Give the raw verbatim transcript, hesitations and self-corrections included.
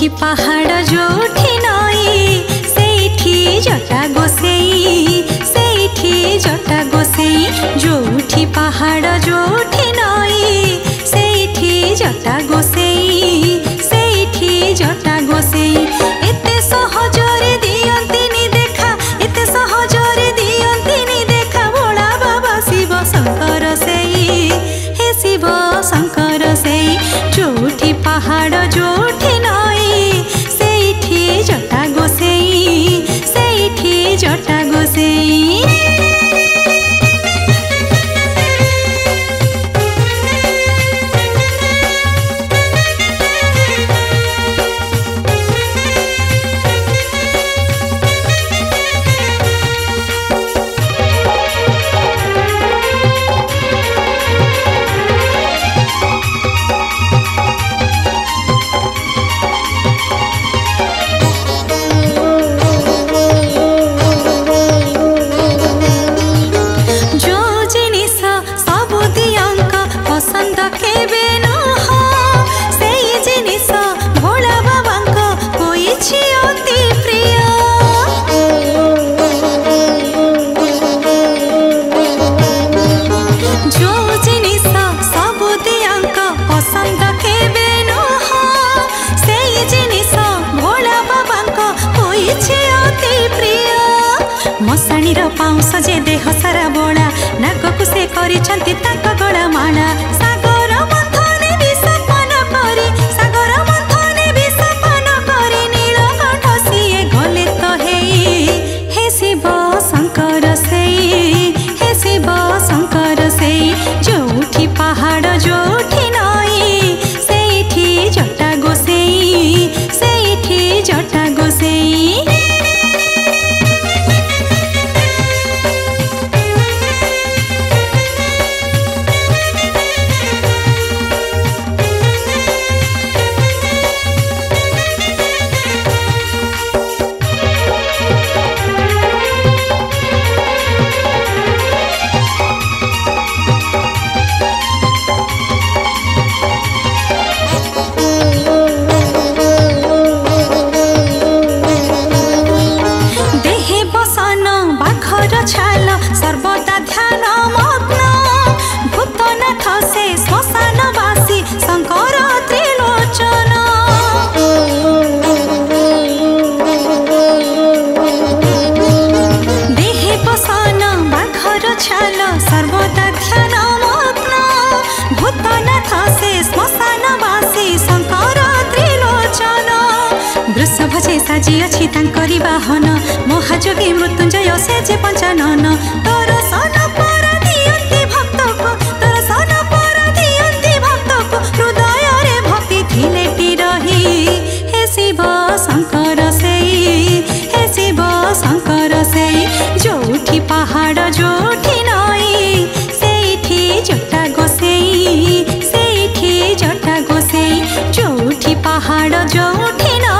उठी पहाड़ जो उठी नई सेठी जटा गोसेई सेठी जटा गोसेई जो उठी पहाड़ जो उठी नई सेठी जटा गोसेई सेठी जटा गोसेई एते सहजरे दियंतिनी देखा एते सहजरे दियंतिनी देखा भोला बाबा शिव शंकर सेई हे शिव शंकर सेई जो उठी पहाड़ जो जटा गोसेई सजे देह सारा बोला नाक को से करी छंती ताक गड़ा माला सागर मथने विसपन करे सागर मथने विसपन करे नीलकंठ सिए गले तो हेई हे शिव शंकर सेई हे शिव शंकर सेई जो उठी पहाड़ जो उठी नई सेठी जटा गोसेई सेठी जटा गोसेई भजे साजी अछि तांकरी वाहन महाजोगी मृत्युंजय से जे पंचानन तोर सन पर दियंती भक्त को तोर सन पर दियंती भक्त को हृदय रे भक्ति थिलेटी रही हे शिव शंकर सेई हे शिव शंकर सेई जो उठी पहाड़ जो उठी नई सेठी जटा गोसेई सेठी जटा गोसेई जो उठी पहाड़ जो उठी नई